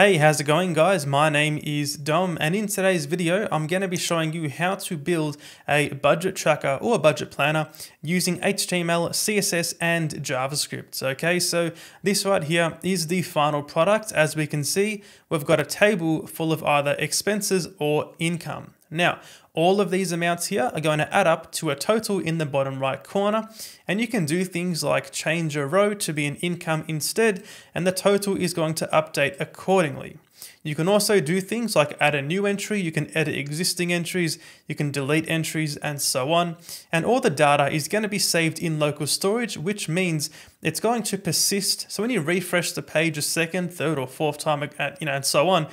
Hey, how's it going guys? My name is Dom and in today's video, I'm going to be showing you how to build a budget tracker or a budget planner using HTML, CSS and JavaScript. Okay, so this right here is the final product. As we can see, we've got a table full of either expenses or income. Now, all of these amounts here are going to add up to a total in the bottom right corner, and you can do things like change a row to be an income instead, and the total is going to update accordingly. You can also do things like add a new entry, you can edit existing entries, you can delete entries and so on. And all the data is going to be saved in local storage, which means it's going to persist. So when you refresh the page a second, third or fourth time, and so on,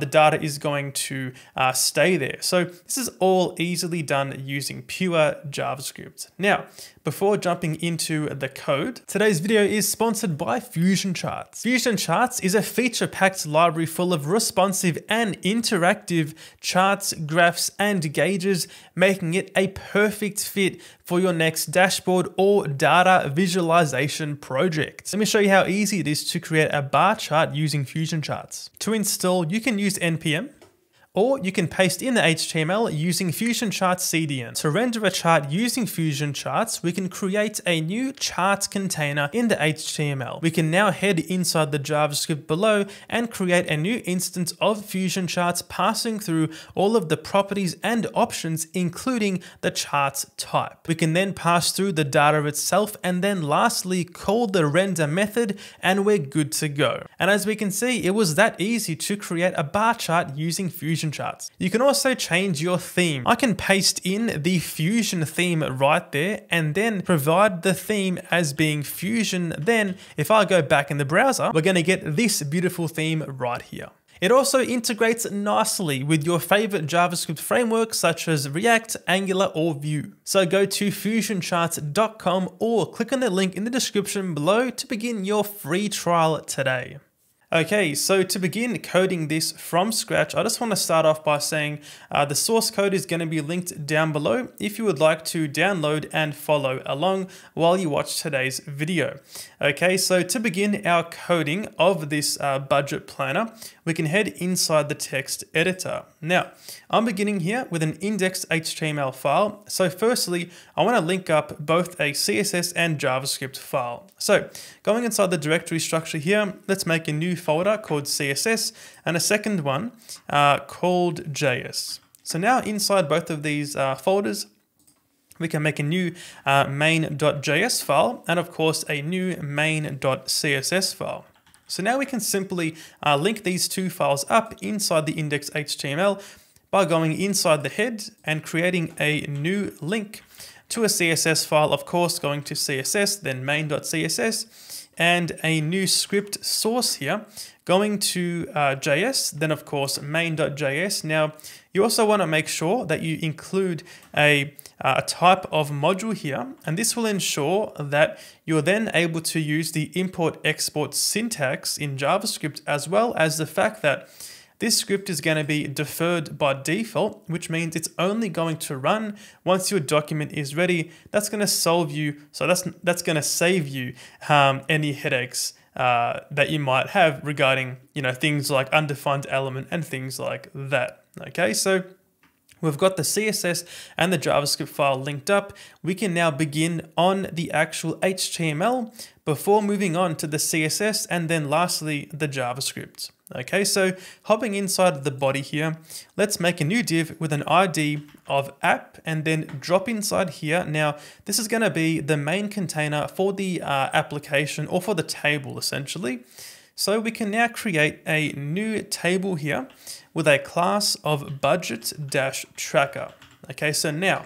the data is going to stay there. So this is all easily done using pure JavaScript. Now, before jumping into the code, today's video is sponsored by FusionCharts. FusionCharts is a feature-packed library full of responsive and interactive charts, graphs, and gauges, making it a perfect fit for your next dashboard or data visualization project. Let me show you how easy it is to create a bar chart using FusionCharts. To install, you can use NPM, or you can paste in the HTML using FusionCharts CDN. To render a chart using FusionCharts, we can create a new chart container in the HTML. We can now head inside the JavaScript below and create a new instance of FusionCharts, passing through all of the properties and options, including the chart's type. We can then pass through the data itself, and then lastly, call the render method, and we're good to go. And as we can see, it was that easy to create a bar chart using FusionCharts. You can also change your theme. I can paste in the Fusion theme right there and then provide the theme as being Fusion. Then if I go back in the browser, we're going to get this beautiful theme right here. It also integrates nicely with your favorite JavaScript frameworks such as React, Angular, or Vue. So go to fusioncharts.com or click on the link in the description below to begin your free trial today. Okay, so to begin coding this from scratch, I just want to start off by saying the source code is going to be linked down below if you would like to download and follow along while you watch today's video. Okay, so to begin our coding of this budget planner, we can head inside the text editor. Now, I'm beginning here with an indexed HTML file. So firstly, I want to link up both a CSS and JavaScript file. So going inside the directory structure here, let's make a new folder called CSS and a second one called JS. So now inside both of these folders, we can make a new main.js file and of course a new main.css file. So now we can simply link these two files up inside the index.html by going inside the head and creating a new link to a CSS file, of course, going to CSS, then main.css, and a new script source here, going to JS, then of course, main.js. Now, you also wanna make sure that you include a type of module here, and this will ensure that you're then able to use the import-export syntax in JavaScript, as well as the fact that this script is going to be deferred by default, which means it's only going to run once your document is ready. That's going to solve you. So that's going to save you any headaches that you might have regarding, you know, things like undefined element and things like that. Okay, so we've got the CSS and the JavaScript file linked up. We can now begin on the actual HTML before moving on to the CSS and then lastly the JavaScript. Okay, so hopping inside the body here, let's make a new div with an ID of app and then drop inside here. Now, this is going to be the main container for the application or for the table essentially. So we can now create a new table here with a class of budget-tracker. Okay, so now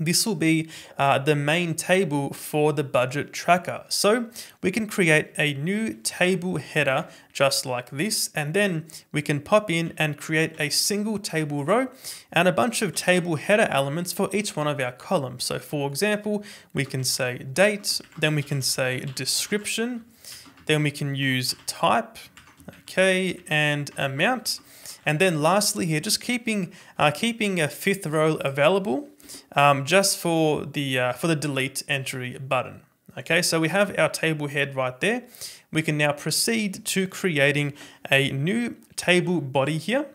this will be the main table for the budget tracker. So we can create a new table header just like this, and then we can pop in and create a single table row and a bunch of table header elements for each one of our columns. So for example, we can say date, then we can say description, then we can use type, okay, and amount. And then lastly here, just keeping a fifth row available just for the delete entry button. Okay, so we have our table head right there. We can now proceed to creating a new table body here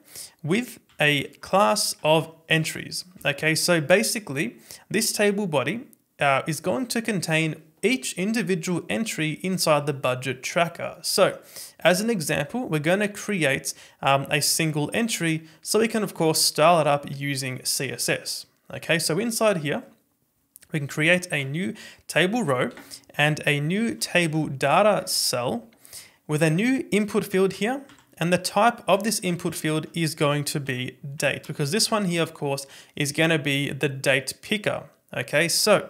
with a class of entries. Okay, so basically this table body is going to contain each individual entry inside the budget tracker. So as an example, we're going to create a single entry, so we can of course style it up using CSS. Okay, so inside here, we can create a new table row and a new table data cell with a new input field here. And the type of this input field is going to be date, because this one here, of course, is going to be the date picker. Okay, so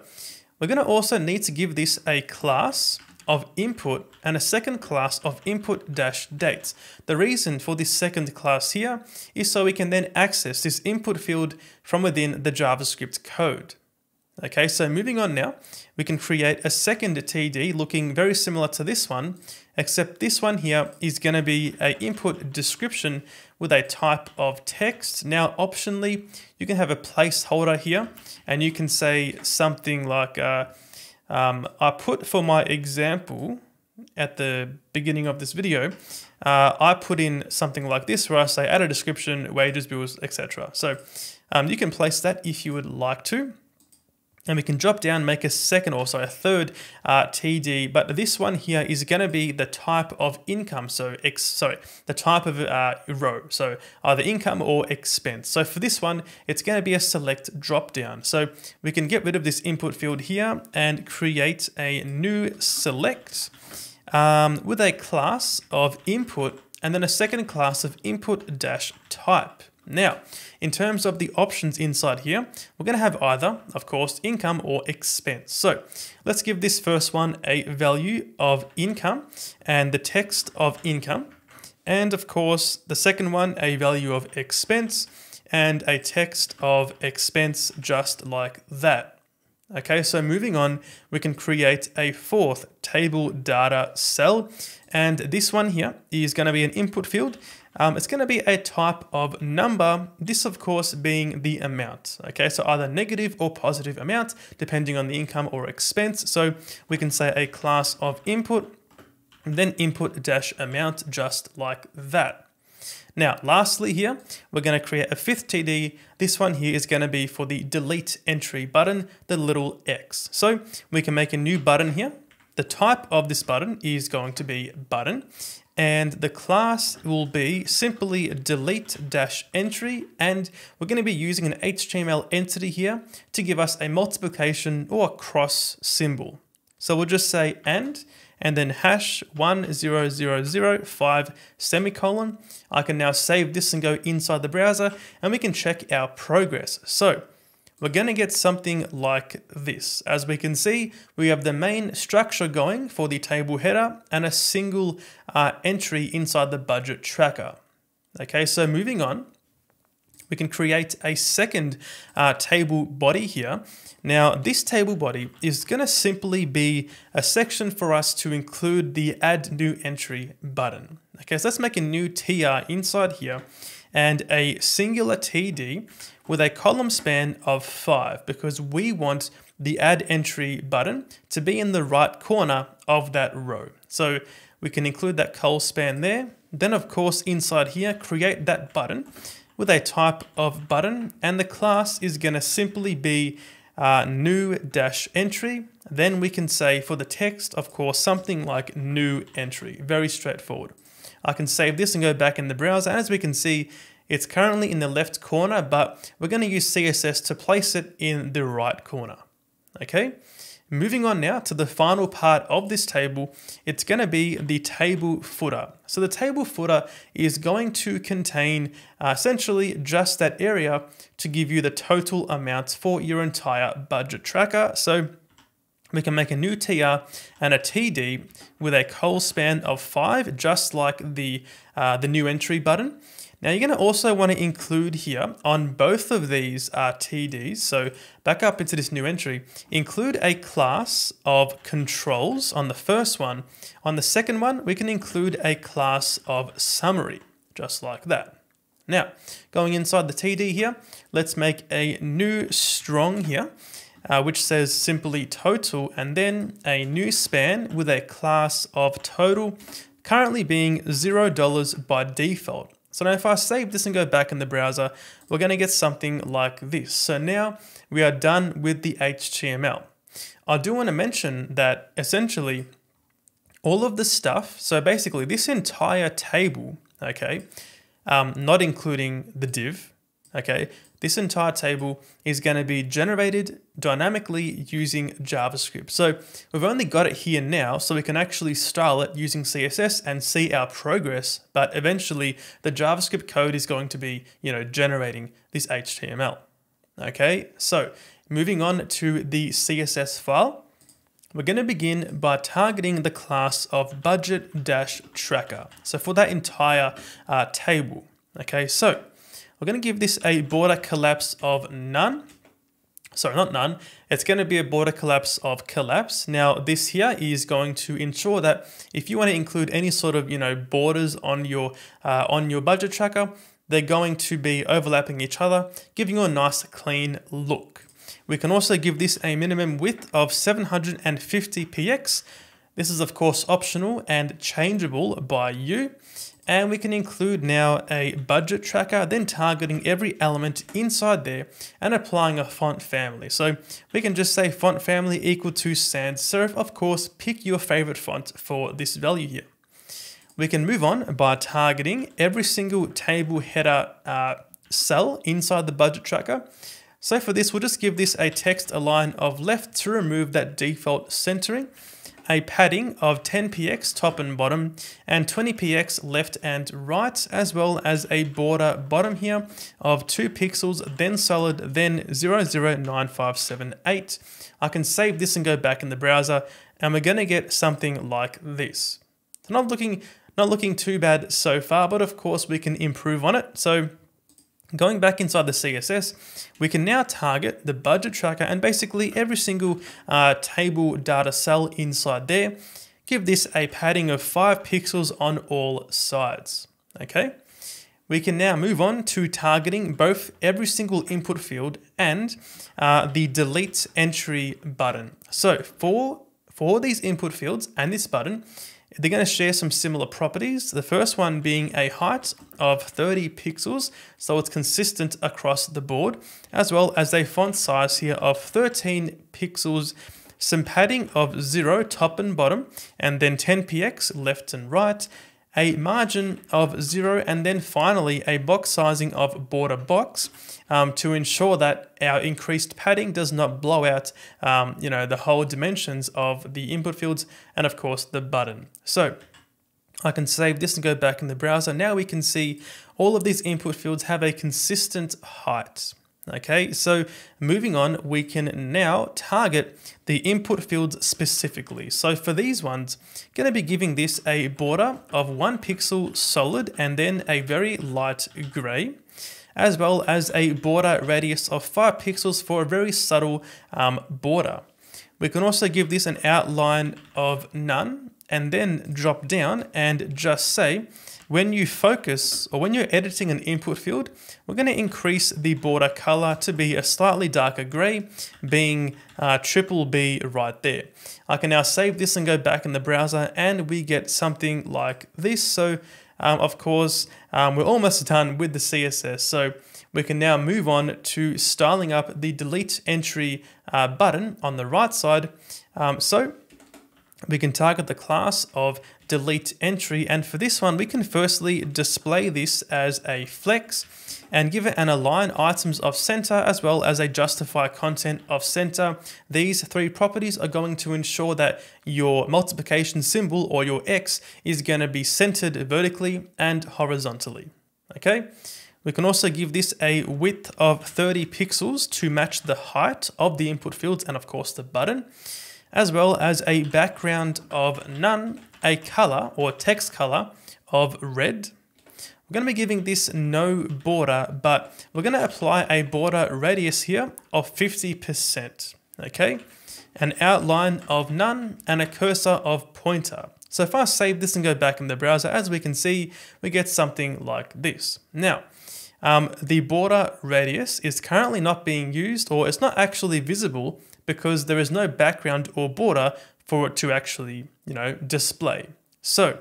we're going to also need to give this a class of input and a second class of input dash dates. The reason for this second class here is so we can then access this input field from within the JavaScript code. Okay, so moving on now, we can create a second TD looking very similar to this one, except this one here is going to be an input description with a type of text. Now, optionally, you can have a placeholder here, and you can say something like, I put for my example at the beginning of this video, I put in something like this where I say add a description, wages, bills, etc. So you can place that if you would like to. And we can drop down, make a second or so a third TD, but this one here is going to be the type of income. So the type of row. So either income or expense. So for this one, it's going to be a select drop down. So we can get rid of this input field here and create a new select with a class of input and then a second class of input dash type. Now, in terms of the options inside here, we're going to have either, of course, income or expense. So let's give this first one a value of income and the text of income. And of course, the second one, a value of expense and a text of expense, just like that. Okay, so moving on, we can create a fourth table data cell. And this one here is going to be an input field. It's going to be a type of number, this of course being the amount. Okay, so either negative or positive amount, depending on the income or expense. So we can say a class of input, and then input dash amount, just like that. Now, lastly here, we're going to create a fifth TD. This one here is going to be for the delete entry button, the little X. So we can make a new button here. The type of this button is going to be button, and the class will be simply delete dash entry. And we're going to be using an HTML entity here to give us a multiplication or cross symbol. So we'll just say and then hash 10005 semicolon. I can now save this and go inside the browser, and we can check our progress. So we're going to get something like this. As we can see, we have the main structure going for the table header and a single entry inside the budget tracker. Okay, so moving on, we can create a second table body here. Now, this table body is going to simply be a section for us to include the add new entry button. Okay, so let's make a new TR inside here and a singular TD with a column span of 5, because we want the add entry button to be in the right corner of that row. So we can include that column span there. Then of course, inside here, create that button with a type of button, and the class is going to simply be new dash entry. Then we can say for the text, of course, something like new entry. Very straightforward. I can save this and go back in the browser. As we can see, it's currently in the left corner, but we're going to use CSS to place it in the right corner. Okay, moving on now to the final part of this table, it's going to be the table footer. So the table footer is going to contain essentially just that area to give you the total amounts for your entire budget tracker. So we can make a new TR and a TD with a column span of 5, just like the new entry button. Now you're going to also want to include here on both of these TDs, so back up into this new entry, include a class of controls on the first one. On the second one, we can include a class of summary, just like that. Now, going inside the TD here, let's make a new strong here, which says simply total, and then a new span with a class of total currently being $0 by default. So now if I save this and go back in the browser, we're going to get something like this. So now we are done with the HTML. I do want to mention that essentially all of the stuff, so basically this entire table, okay, not including the div, okay, this entire table is going to be generated dynamically using JavaScript. So we've only got it here now, so we can actually style it using CSS and see our progress, but eventually the JavaScript code is going to be, you know, generating this HTML. Okay, so moving on to the CSS file, we're going to begin by targeting the class of budget-tracker. So for that entire table, okay, so we're going to give this a border collapse of none. Sorry, not none. It's going to be a border collapse of collapse. Now, this here is going to ensure that if you want to include any sort of, you know, borders on your budget tracker, they're going to be overlapping each other, giving you a nice clean look. We can also give this a minimum width of 750 px. This is of course optional and changeable by you. And we can include now a budget tracker, then targeting every element inside there and applying a font family. So we can just say font family equal to sans serif. Of course, pick your favorite font for this value here. We can move on by targeting every single table header cell inside the budget tracker. So for this, we'll just give this a text align of left to remove that default centering, a padding of 10px top and bottom and 20px left and right, as well as a border bottom here of 2 pixels, then solid, then 009578. I can save this and go back in the browser, and we're going to get something like this. So not looking too bad so far, but of course we can improve on it. So going back inside the CSS, we can now target the budget tracker and basically every single table data cell inside there. Give this a padding of 5 pixels on all sides. Okay, we can now move on to targeting both every single input field and the delete entry button. So for these input fields and this button, they're going to share some similar properties. The first one being a height of 30 pixels, so it's consistent across the board, as well as a font size here of 13 pixels, some padding of 0 top and bottom, and then 10px left and right, a margin of 0, and then finally a box sizing of border box to ensure that our increased padding does not blow out you know, the whole dimensions of the input fields and of course the button. So I can save this and go back in the browser. Now we can see all of these input fields have a consistent height. Okay, so moving on, we can now target the input fields specifically. So for these ones, going to be giving this a border of 1 pixel solid and then a very light gray, as well as a border radius of 5 pixels for a very subtle border. We can also give this an outline of none and then drop down and just say, when you focus or when you're editing an input field, we're going to increase the border color to be a slightly darker gray, being triple B right there. I can now save this and go back in the browser, and we get something like this. So of course, we're almost done with the CSS. So we can now move on to styling up the delete entry button on the right side. So we can target the class of delete entry, and for this one we can firstly display this as a flex and give it an align items of center as well as a justify content of center. These three properties are going to ensure that your multiplication symbol or your X is going to be centered vertically and horizontally. Okay, we can also give this a width of 30 pixels to match the height of the input fields and of course the button, as well as a background of none, a color or text color of red. We're going to be giving this no border, but we're going to apply a border radius here of 50%, okay? An outline of none and a cursor of pointer. So if I save this and go back in the browser, as we can see, we get something like this. Now, The border radius is currently not being used, or it's not actually visible because there is no background or border for it to actually, display. So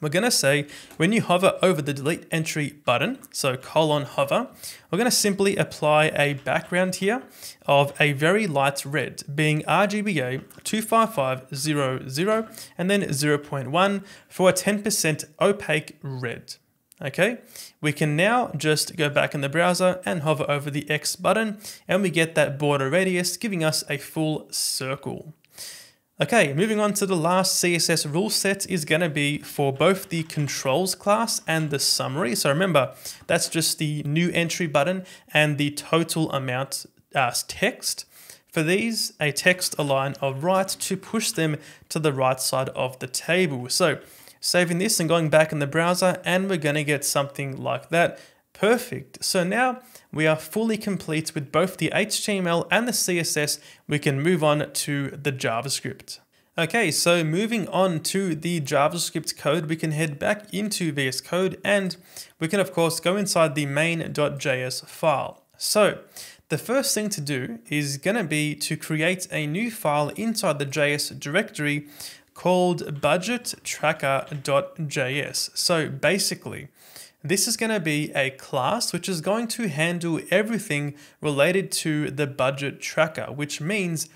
we're going to say when you hover over the delete entry button, so $hover, we're going to simply apply a background here of a very light red being RGBA 25500 and then 0.1 for a 10% opaque red. Okay, we can now just go back in the browser and hover over the X button and we get that border radius giving us a full circle. Okay, moving on to the last CSS rule set is going to be for both the controls class and the summary. So remember, that's just the new entry button and the total amount text. For these, a text align of right to push them to the right side of the table. So saving this and going back in the browser and we're going to get something like that. Perfect. So now we are fully complete with both the HTML and the CSS. We can move on to the JavaScript. Okay, so moving on to the JavaScript code, we can head back into VS Code and we can of course go inside the main.js file. So the first thing to do is going to be to create a new file inside the JS directory called budgettracker.js. So basically, this is going to be a class which is going to handle everything related to the budget tracker, which means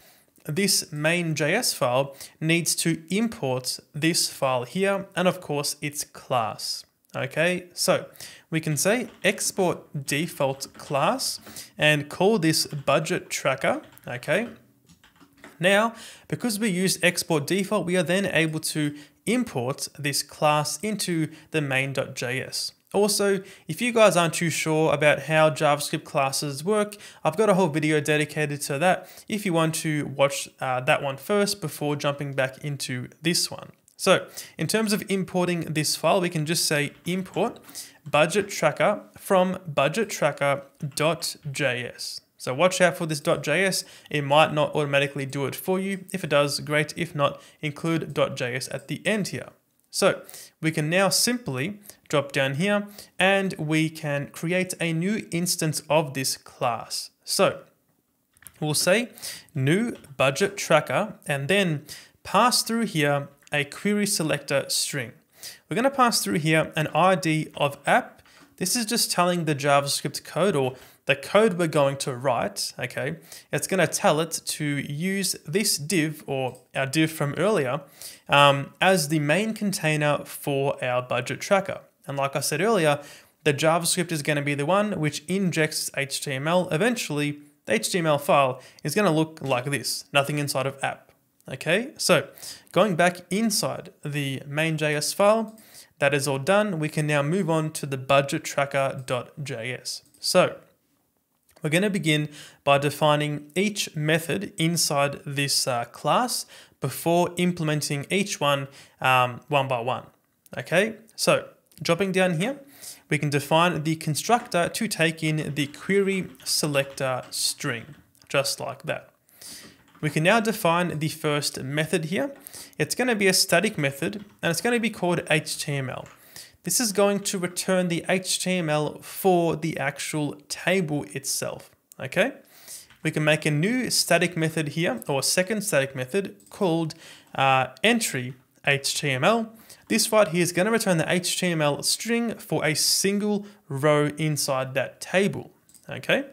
this main.js file needs to import this file here and of course its class. Okay, so we can say export default class and call this budget tracker. Okay, now because we used export default, we are then able to import this class into the main.js. Also, if you guys aren't too sure about how JavaScript classes work, I've got a whole video dedicated to that if you want to watch that one first before jumping back into this one. So in terms of importing this file, we can just say import budget tracker from budgettracker.js. So watch out for this .js, it might not automatically do it for you. If it does, great. If not, include .js at the end here. So we can now simply drop down here and we can create a new instance of this class. So we'll say new budget tracker and then pass through here a query selector string. We're going to pass through here an ID of app. This is just telling the JavaScript code or the code we're going to write, okay, it's going to tell it to use this div or our div from earlier as the main container for our budget tracker. And like I said earlier, the JavaScript is going to be the one which injects HTML. Eventually, the HTML file is going to look like this, nothing inside of app. Okay, so going back inside the main.js file, that is all done. We can now move on to the budgettracker.js. So we're going to begin by defining each method inside this class before implementing each one one by one. Okay, so dropping down here, we can define the constructor to take in the query selector string, just like that. We can now define the first method here. It's going to be a static method and it's going to be called HTML. This is going to return the HTML for the actual table itself, okay? We can make a new static method here, or second static method called entry HTML. This right here is going to return the HTML string for a single row inside that table, okay?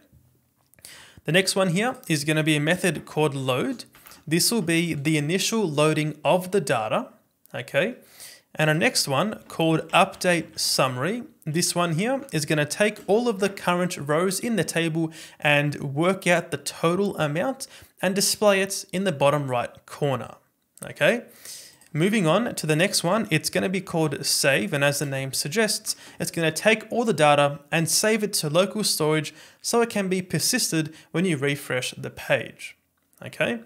The next one here is going to be a method called load. This will be the initial loading of the data, okay? And our next one called update summary. This one here is going to take all of the current rows in the table and work out the total amount and display it in the bottom right corner. Okay, moving on to the next one, it's going to be called save. And as the name suggests, it's going to take all the data and save it to local storage so it can be persisted when you refresh the page. Okay,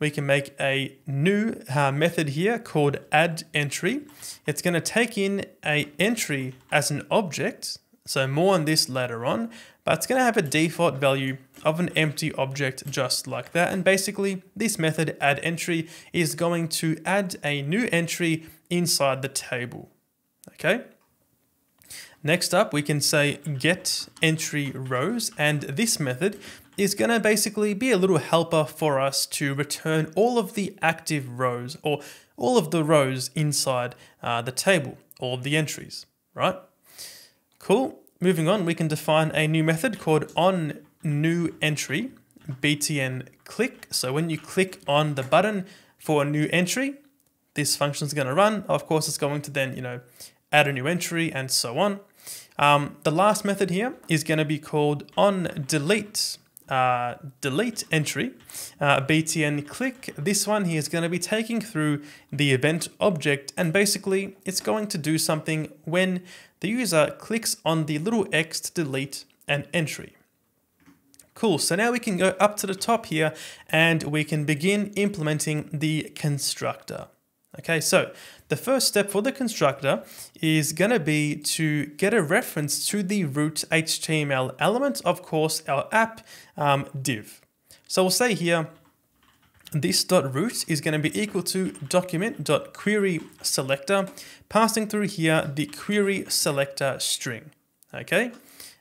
we can make a new method here called add entry. It's going to take in a entry as an object. So more on this later on, but it's going to have a default value of an empty object just like that. And basically this method add entry is going to add a new entry inside the table. Okay. Next up, we can say get entry rows, and this method is gonna basically be a little helper for us to return all of the active rows, or all of the rows inside the table, all of the entries, right? Cool, moving on, we can define a new method called onNewEntry, btn click. So when you click on the button for a new entry, this function is gonna run. Of course, it's going to then, you know, add a new entry and so on. The last method here is gonna be called onDelete. Delete entry, btn click. This one here is going to be taking through the event object, and basically it's going to do something when the user clicks on the little X to delete an entry. Cool, so now we can go up to the top here and we can begin implementing the constructor. Okay, so the first step for the constructor is going to be to get a reference to the root HTML element, of course, our app div. So we'll say here, this.root is going to be equal to document.querySelector, passing through here the query selector string. Okay,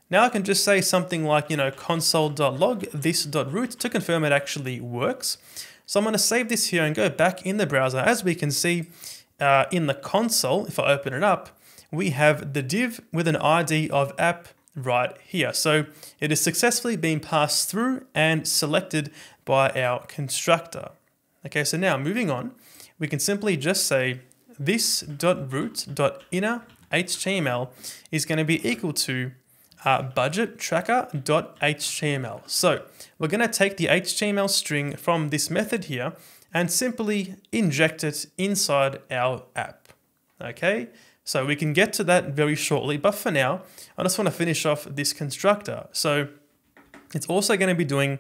now I can just say something like, you know, console.log this.root to confirm it actually works. So I'm going to save this here and go back in the browser. As we can see in the console, if I open it up, we have the div with an ID of app right here. So it has successfully been passed through and selected by our constructor. Okay, so now moving on, we can simply just say this.root.inner HTML is going to be equal to budget tracker.html. So we're going to take the HTML string from this method here and simply inject it inside our app. Okay, so we can get to that very shortly, but for now, I just want to finish off this constructor. So it's also going to be doing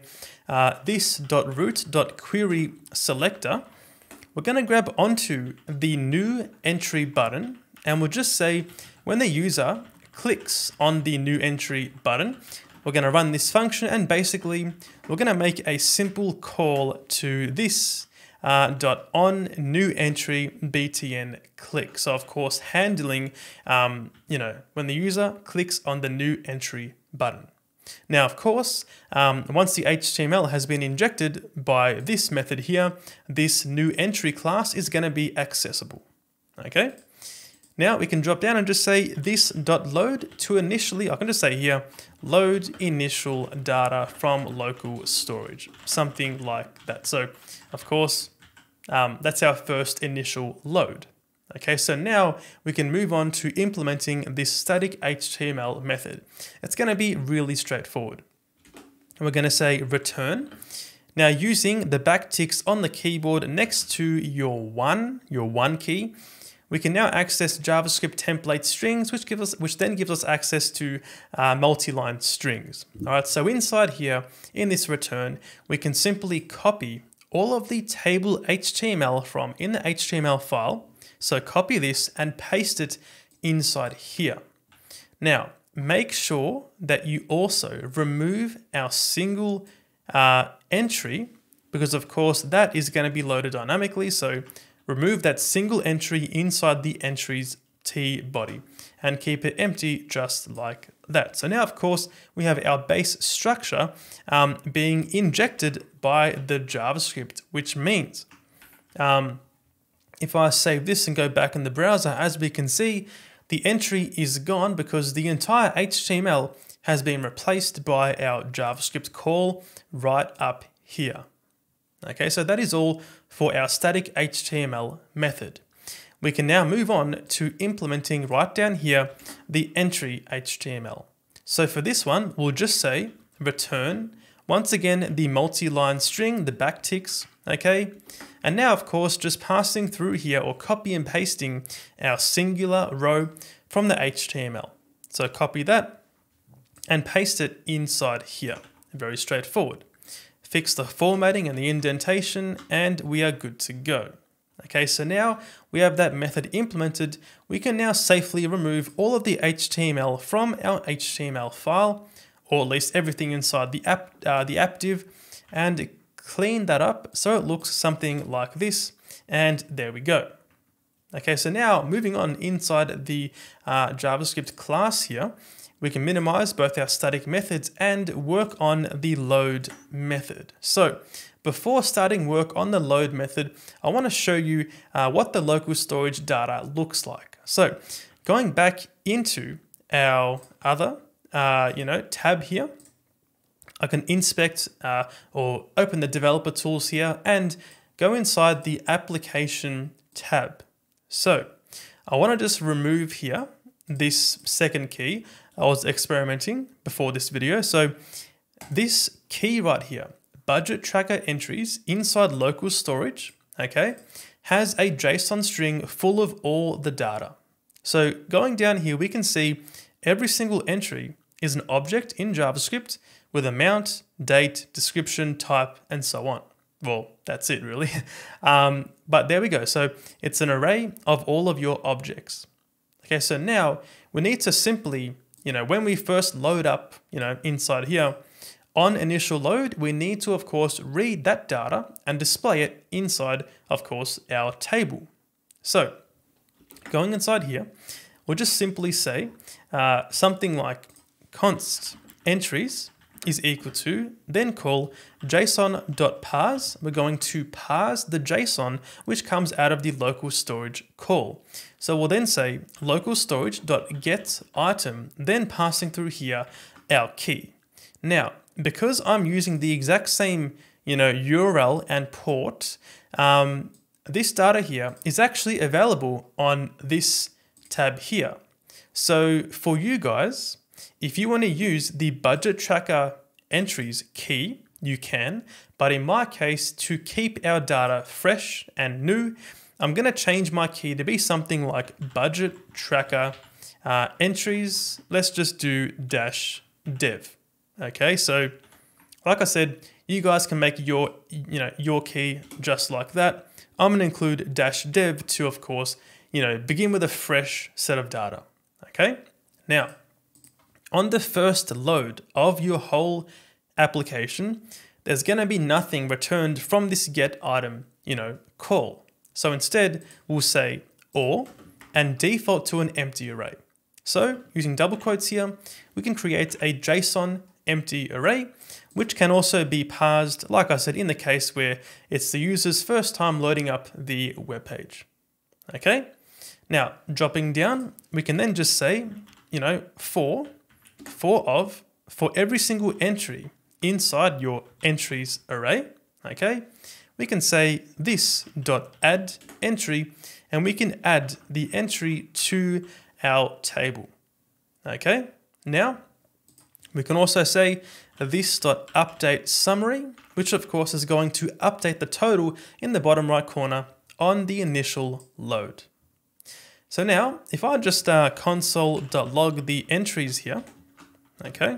this.root.querySelector. We're going to grab onto the new entry button and we'll just say when the user clicks on the new entry button, we're going to run this function, and basically we're going to make a simple call to this dot on new entry btn click. So of course handling, you know, when the user clicks on the new entry button. Now, of course, once the HTML has been injected by this method here, this new entry class is going to be accessible. Okay. Now we can drop down and just say this.load to initially, I can just say here, load initial data from local storage, something like that. So of course, that's our first initial load. Okay, so now we can move on to implementing this static HTML method. It's gonna be really straightforward. And we're gonna say return. Now using the backticks on the keyboard next to your one key, we can now access JavaScript template strings, which then gives us access to multi-line strings. All right, so inside here, in this return, we can simply copy all of the table HTML from in the HTML file. So copy this and paste it inside here. Now, make sure that you also remove our single entry, because of course that is going to be loaded dynamically. So remove that single entry inside the entries T body and keep it empty just like that. So now, of course, we have our base structure being injected by the JavaScript, which means if I save this and go back in the browser, as we can see, the entry is gone because the entire HTML has been replaced by our JavaScript call right up here. Okay, so that is all for our static HTML method. We can now move on to implementing right down here the entry HTML. So for this one, we'll just say return, once again, the multi-line string, the backticks, okay? And now, of course, just passing through here or copy and pasting our singular row from the HTML. So copy that and paste it inside here. Very straightforward. Fix the formatting and the indentation, and we are good to go. Okay, so now we have that method implemented. We can now safely remove all of the HTML from our HTML file, or at least everything inside the app div, and clean that up so it looks something like this. And there we go. Okay, so now moving on inside the JavaScript class here, we can minimize both our static methods and work on the load method. So before starting work on the load method, I want to show you what the local storage data looks like. So going back into our other tab here, I can inspect or open the developer tools here and go inside the application tab. So I want to just remove here this second key. I was experimenting before this video. So this key right here, budget tracker entries inside local storage, okay, has a JSON string full of all the data. So going down here, we can see every single entry is an object in JavaScript with amount, date, description, type, and so on. Well, that's it really. But there we go. So it's an array of all of your objects. Okay, so now we need to simply, when we first load up, inside here, on initial load, we need to, of course, read that data and display it inside, of course, our table. So going inside here, we'll just simply say something like const entries is equal to, then call json.parse. We're going to parse the JSON, which comes out of the local storage call. So we'll then say local storage.get item, then passing through here our key. Now, because I'm using the exact same, URL and port, this data here is actually available on this tab here. So for you guys, if you want to use the budget tracker entries key, you can, but in my case, to keep our data fresh and new, I'm going to change my key to be something like budget tracker entries. Let's just do -dev. Okay, so like I said, you guys can make your, your key just like that. I'm going to include -dev to, of course, begin with a fresh set of data. Okay, now on the first load of your whole application, there's going to be nothing returned from this get item, call. So instead, we'll say or and default to an empty array. So using double quotes here, we can create a JSON empty array, which can also be parsed, like I said, in the case where it's the user's first time loading up the web page. Okay, now dropping down, we can then just say, for every single entry inside your entries array, okay, we can say this dot add entry, and we can add the entry to our table. Okay, now we can also say this dot update summary, which of course is going to update the total in the bottom right corner on the initial load. So now if I just console.log the entries here, okay,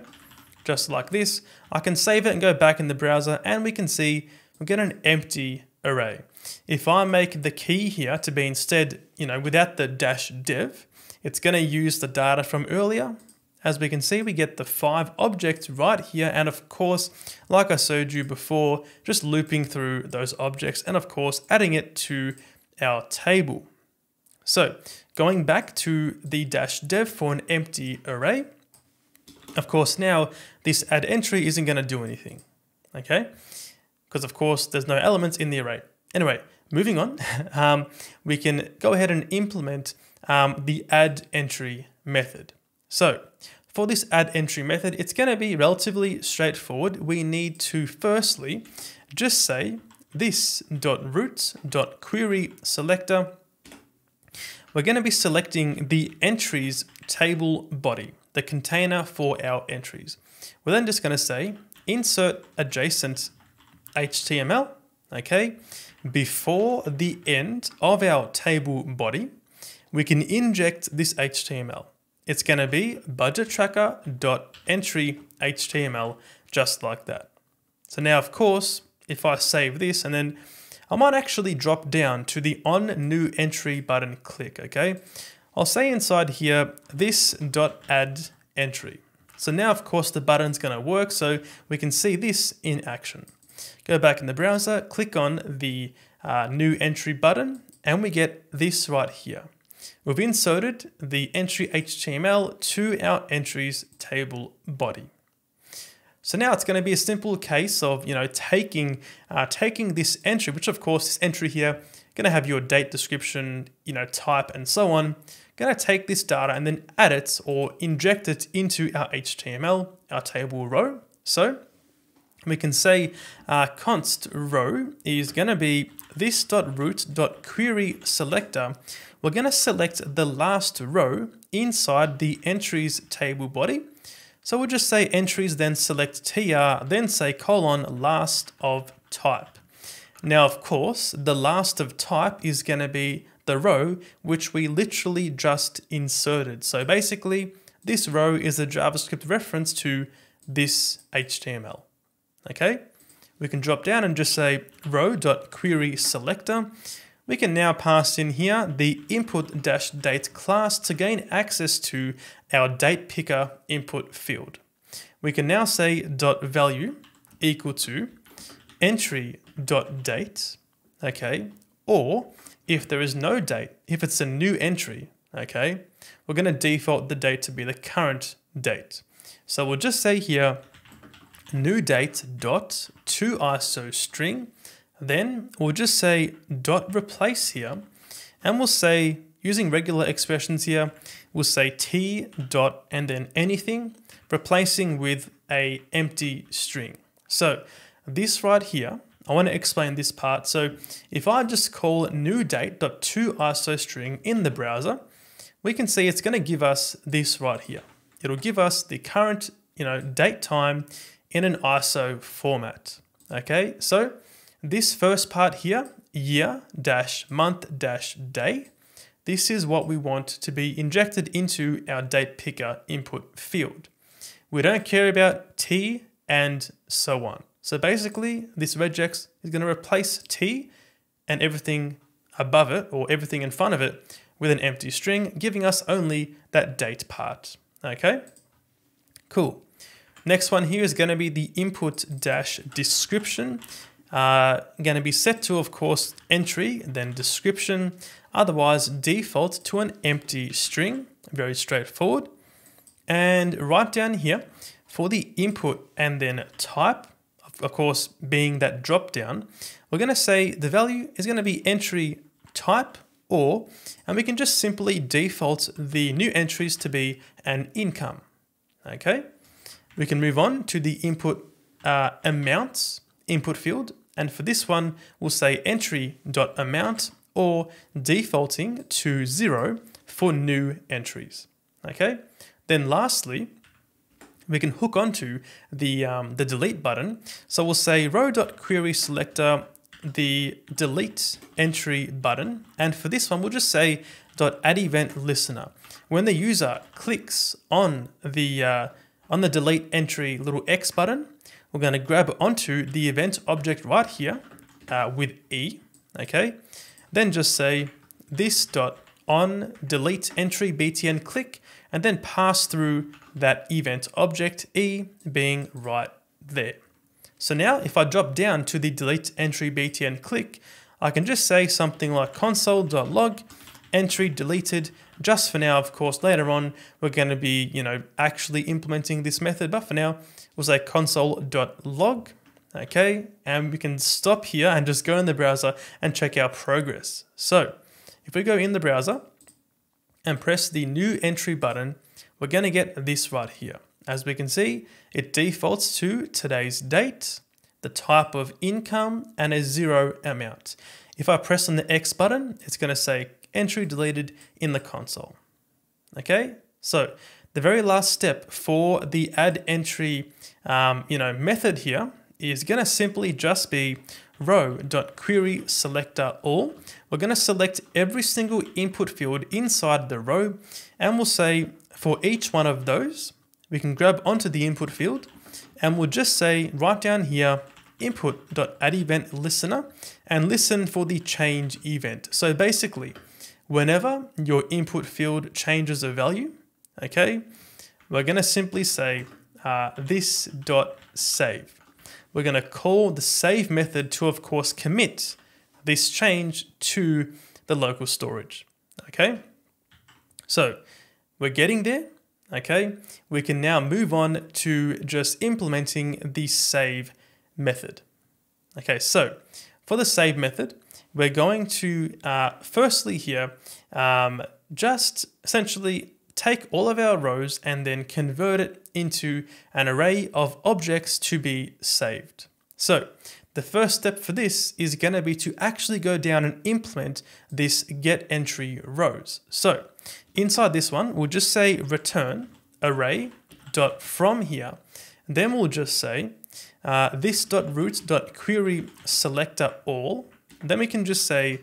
just like this, I can save it and go back in the browser and we can see we get an empty array. If I make the key here to be instead, without the -dev, it's going to use the data from earlier. As we can see, we get the 5 objects right here. And of course, like I showed you before, just looping through those objects and of course, adding it to our table. So going back to the -dev for an empty array, of course, now this add entry isn't going to do anything, okay? Because of course, there's no elements in the array. Anyway, moving on, we can go ahead and implement the add entry method. So for this add entry method, it's going to be relatively straightforward. We need to firstly just say this .root.query selector. We're going to be selecting the entries table body, the container for our entries. We're then just going to say insert adjacent HTML, okay, before the end of our table body, we can inject this HTML. It's going to be budget tracker.entry HTML, just like that. So now, of course, if I save this and then I might actually drop down to the on new entry button click, okay? I'll say inside here, this dot add entry. So now of course the button's gonna work, so we can see this in action. Go back in the browser, click on the new entry button, and we get this right here. We've inserted the entry HTML to our entries table body. So now it's going to be a simple case of, you know, taking this entry, which of course this entry here, going to have your date description, you know, type and so on. Going to take this data and then add it or inject it into our HTML, our table row. So we can say const row is going to be this.root.querySelector. We're going to select the last row inside the entries table body. So we'll just say entries, then select tr, then say colon last of type. Now, of course, the last of type is going to be the row which we literally just inserted. So basically, this row is a JavaScript reference to this HTML. Okay, we can drop down and just say row.querySelector. We can now pass in here the input-date class to gain access to our date picker input field. We can now say .value equal to entry.date, okay, or if there is no date, if it's a new entry, okay, we're going to default the date to be the current date. So we'll just say here new date dot to ISO string. Then we'll just say dot replace here, and we'll say, using regular expressions here, we'll say t dot and then anything, replacing with a empty string. So this right here, I want to explain this part. So if I just call new date dot to ISO string in the browser, we can see it's going to give us this right here. It'll give us the current, you know, date time in an ISO format. Okay, so this first part here, year-month-day, this is what we want to be injected into our date picker input field. We don't care about T and so on. So basically, this regex is going to replace T and everything above it, or everything in front of it, with an empty string, giving us only that date part. Okay, cool. Next one here is going to be the input-description. Going to be set to, of course, entry, then description, otherwise default to an empty string, very straightforward. And right down here for the input and then type, of course, being that drop down, we're going to say the value is going to be entry type or, and we can just simply default the new entries to be an income. Okay, we can move on to the input amounts input field, and for this one we'll say entry.amount or defaulting to 0 for new entries. Okay, then lastly we can hook onto the delete button, so we'll say row.querySelector the delete entry button, and for this one we'll just say .addEventListener. When the user clicks on the delete entry little X button, we're going to grab onto the event object right here with E, okay? Then just say this.onDeleteEntryBtnClick and then pass through that event object E being right there. So now if I drop down to the DeleteEntryBtnClick, I can just say something like console.log entry deleted, just for now. Of course, later on, we're going to be, you know, actually implementing this method, but for now, we'll say console.log, okay? And we can stop here and just go in the browser and check our progress. So if we go in the browser and press the new entry button, we're going to get this right here. As we can see, it defaults to today's date, the type of income, and a 0 amount. If I press on the X button, it's going to say entry deleted in the console. Okay, so the very last step for the add entry, you know, method here is going to simply just be row.querySelector all. We're going to select every single input field inside the row, and we'll say for each one of those, we can grab onto the input field, and we'll just say right down here input.addEventListener and listen for the change event. So basically, whenever your input field changes a value, okay, we're going to simply say this.save. We're going to call the save method to, of course, commit this change to the local storage. Okay, so we're getting there. Okay, we can now move on to just implementing the save method. Okay, so for the save method, we're going to firstly here, just essentially take all of our rows and then convert it into an array of objects to be saved. So the first step for this is going to be to actually go down and implement this get entry rows. So inside this one, we'll just say return array.from here. Then we'll just say this.roots.query selector all. Then we can just say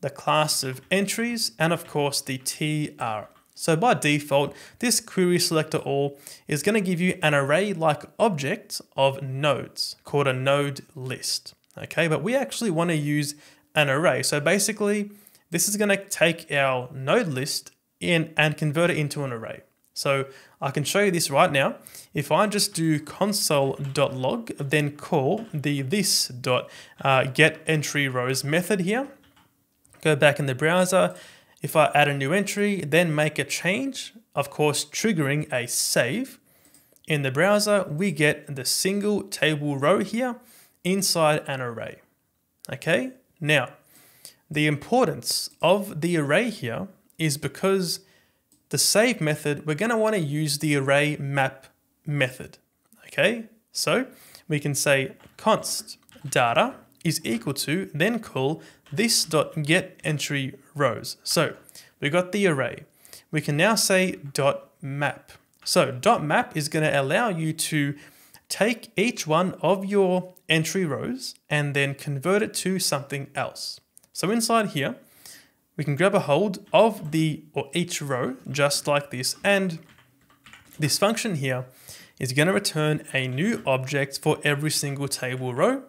the class of entries and of course the tr. So by default, this query selector all is going to give you an array-like object of nodes called a node list. Okay, but we actually want to use an array. So basically, this is going to take our node list and convert it into an array. So I can show you this right now. If I just do console.log, then call the this.getEntryRows method here, go back in the browser. If I add a new entry, then make a change, of course, triggering a save. In the browser, we get the single table row here inside an array. Okay, now the importance of the array here is because the save method, we're gonna wanna use the array map method. Okay, so we can say const data is equal to, then call this.getEntryRows. So we got the array. We can now say dot map. So dot map is going to allow you to take each one of your entry rows and then convert it to something else. So inside here, we can grab a hold of each row just like this, and this function here is going to return a new object for every single table row.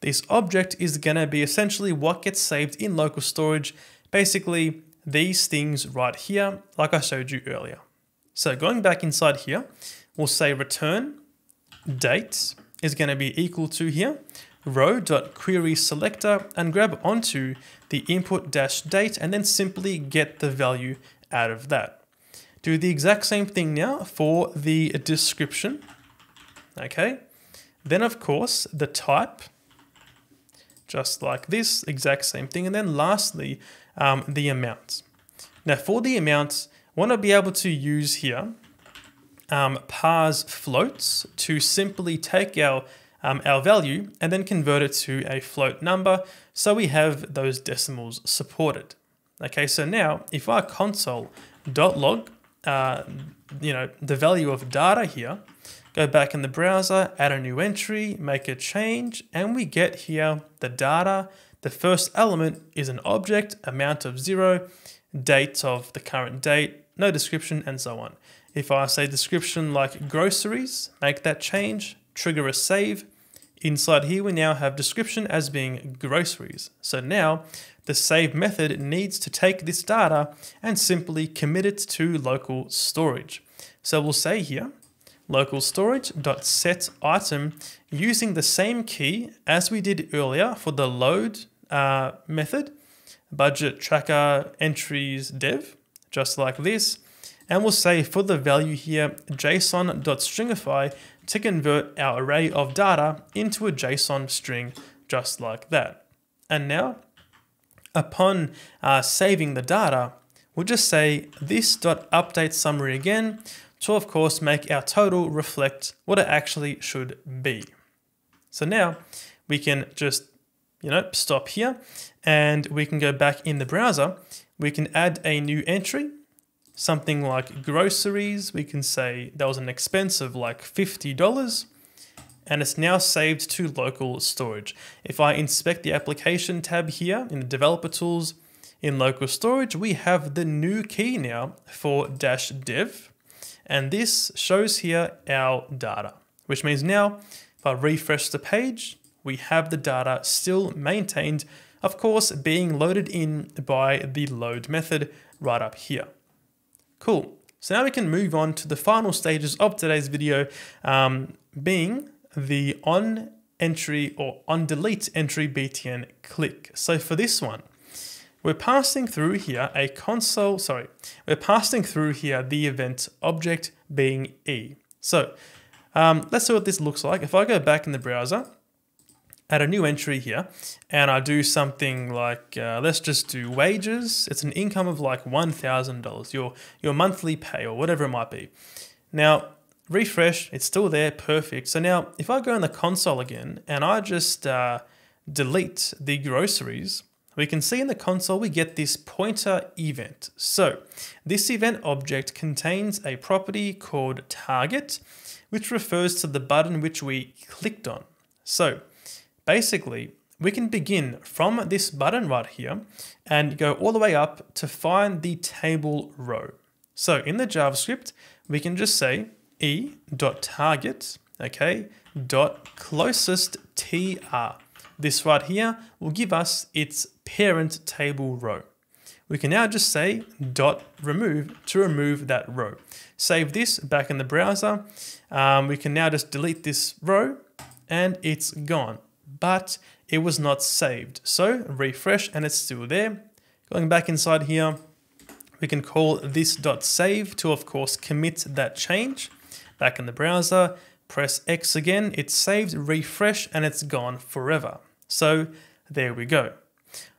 This object is going to be essentially what gets saved in local storage, basically these things right here, like I showed you earlier. So going back inside here, we'll say return date is going to be equal to here, row.query selector, and grab onto the input-date and then simply get the value out of that. Do the exact same thing now for the description. Okay, then of course the type, just like this, exact same thing. And then lastly, the amount. Now for the amount, I want to be able to use here parse floats to simply take our value and then convert it to a float number, so we have those decimals supported. Okay, so now if I console.log, the value of data here, go back in the browser, add a new entry, make a change, and we get here the data. The first element is an object, amount of 0, date of the current date, no description, and so on. If I say description like groceries, make that change, trigger a save. Inside here, we now have description as being groceries. So now the save method needs to take this data and simply commit it to local storage. So we'll say here, local storage.setItem, using the same key as we did earlier for the load method, budget tracker entries dev, just like this. And we'll say for the value here, JSON.stringify to convert our array of data into a JSON string, just like that. And now, upon saving the data, we'll just say this.update summary again, to of course make our total reflect what it actually should be. So now we can just stop here, and we can go back in the browser. We can add a new entry, something like groceries. We can say that was an expense of like $50, and it's now saved to local storage. If I inspect the application tab here in the developer tools in local storage, we have the new key now for -dev. And this shows here our data, which means now if I refresh the page, we have the data still maintained, of course, being loaded in by the load method right up here. Cool. So now we can move on to the final stages of today's video, being the on entry or on delete entry BTN click. So for this one, We're passing through here the event object being E. So let's see what this looks like. If I go back in the browser, add a new entry here, and I do something like, let's just do wages. It's an income of like $1,000, your monthly pay or whatever it might be. Now, refresh, it's still there, perfect. So now if I go in the console again and I just delete the groceries, we can see in the console we get this pointer event. So this event object contains a property called target, which refers to the button which we clicked on. So basically, we can begin from this button right here and go all the way up to find the table row. So in the JavaScript, we can just say e.target, okay, .closest tr. This right here will give us its parent table row. We can now just say .remove to remove that row. Save this back in the browser. We can now just delete this row and it's gone. But it was not saved. So refresh and it's still there. Going back inside here, we can call this.save to of course commit that change. Back in the browser, press X again, it's saved, refresh and it's gone forever. So there we go.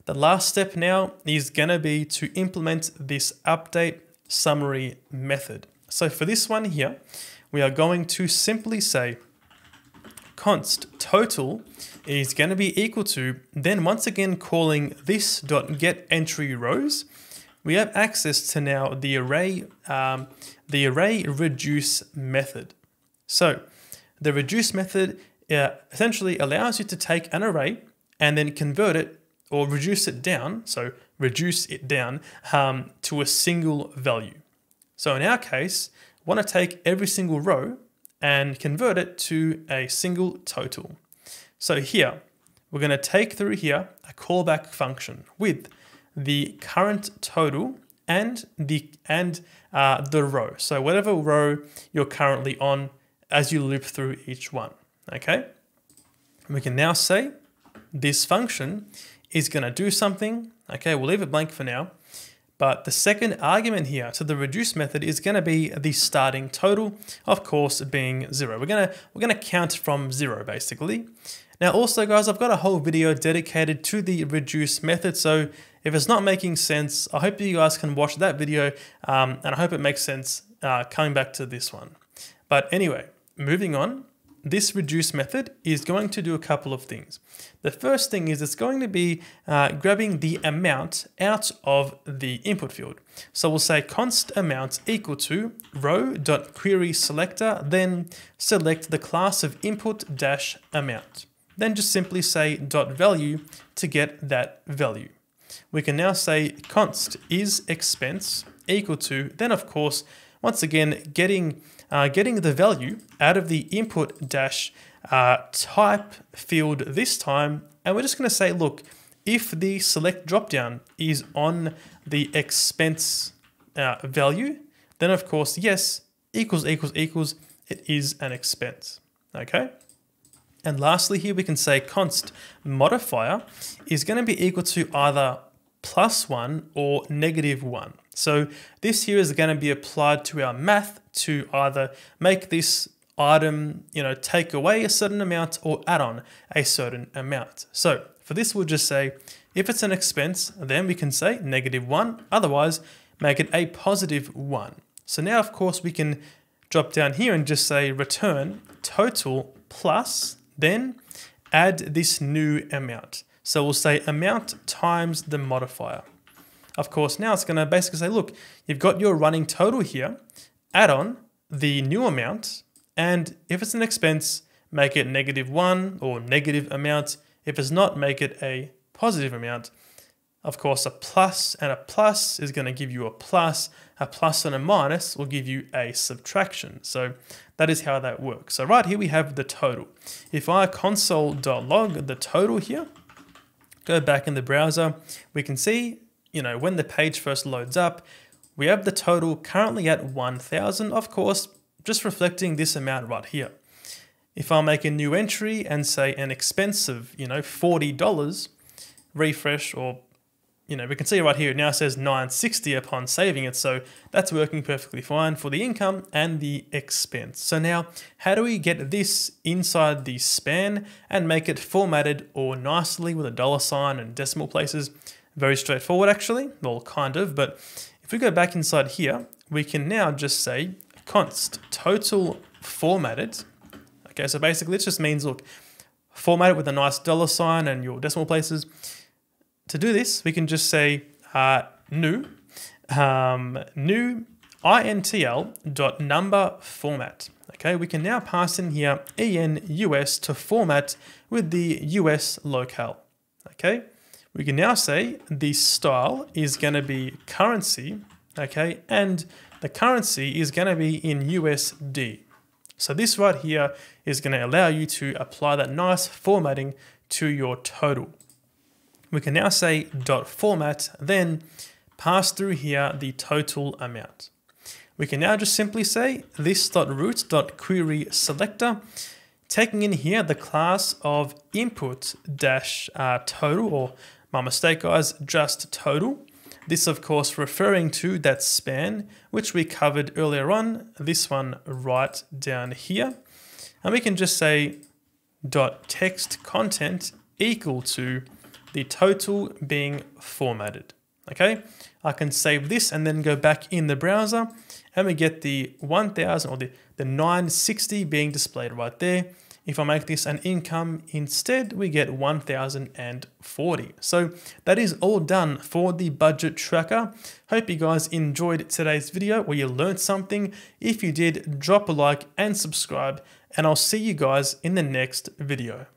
The last step now is gonna be to implement this update summary method. So for this one here, we are going to simply say const total is going to be equal to, then once again calling this.getEntryRows, we have access to now the array reduce method. So the reduce method essentially allows you to take an array and then convert it or reduce it down, so reduce it down to a single value. So in our case, want to take every single row and convert it to a single total. So here, we're going to take through here a callback function with the current total and the row. So whatever row you're currently on as you loop through each one, okay? We can now say this function is going to do something, okay, we'll leave it blank for now, but the second argument here to the reduce method is going to be the starting total, of course, being 0. We're going to count from 0, basically. Now, also, guys, I've got a whole video dedicated to the reduce method, so if it's not making sense, I hope you guys can watch that video, and I hope it makes sense coming back to this one. But anyway, moving on, this reduce method is going to do a couple of things. The first thing is it's going to be grabbing the amount out of the input field. So we'll say const amount equal to row.querySelector, then select the class of input-amount. Then just simply say .value to get that value. We can now say const is expense equal to, then of course, once again, getting the value out of the input dash type field this time, and we're just going to say, look, if the select dropdown is on the expense value, then of course, yes, ===, it is an expense, okay? And lastly here, we can say const modifier is going to be equal to either +1 or -1. So this here is going to be applied to our math to either make this item, you know, take away a certain amount or add on a certain amount. So for this, we'll just say, if it's an expense, then we can say -1, otherwise make it a +1. So now, of course, we can drop down here and just say return total plus, then add this new amount. So we'll say amount times the modifier. Of course, now it's going to basically say, look, you've got your running total here, add on the new amount, and if it's an expense, make it -1 or negative amount. If it's not, make it a positive amount. Of course, a plus and a plus is going to give you a plus and a minus will give you a subtraction. So that is how that works. So right here we have the total. If I console.log the total here, go back in the browser, we can see, you know, when the page first loads up, we have the total currently at 1,000, of course, just reflecting this amount right here. If I make a new entry and say an expense of, you know, $40, refresh or you know, we can see right here, it now says 960 upon saving it. So that's working perfectly fine for the income and the expense. So now how do we get this inside the span and make it formatted or nicely with a $ and decimal places? Very straightforward actually, well, kind of, but if we go back inside here, we can now just say const total formatted. Okay, so basically it just means, look, format it with a nice $ and your decimal places. To do this, we can just say new intl.NumberFormat. Okay, we can now pass in here ENUS to format with the US locale. Okay, we can now say the style is going to be currency. Okay, and the currency is going to be in USD. So this right here is going to allow you to apply that nice formatting to your total. We can now say .format, then pass through here the total amount. We can now just simply say this.root.querySelector, taking in here the class of input-total, or my mistake guys, just total. This of course referring to that span, which we covered earlier on, this one right down here. And we can just say .textContent equal to the total being formatted. Okay, I can save this and then go back in the browser and we get the 1000 or the 960 being displayed right there. If I make this an income instead, we get 1040. So that is all done for the budget tracker. Hope you guys enjoyed today's video or you learned something. If you did, drop a like and subscribe, and I'll see you guys in the next video.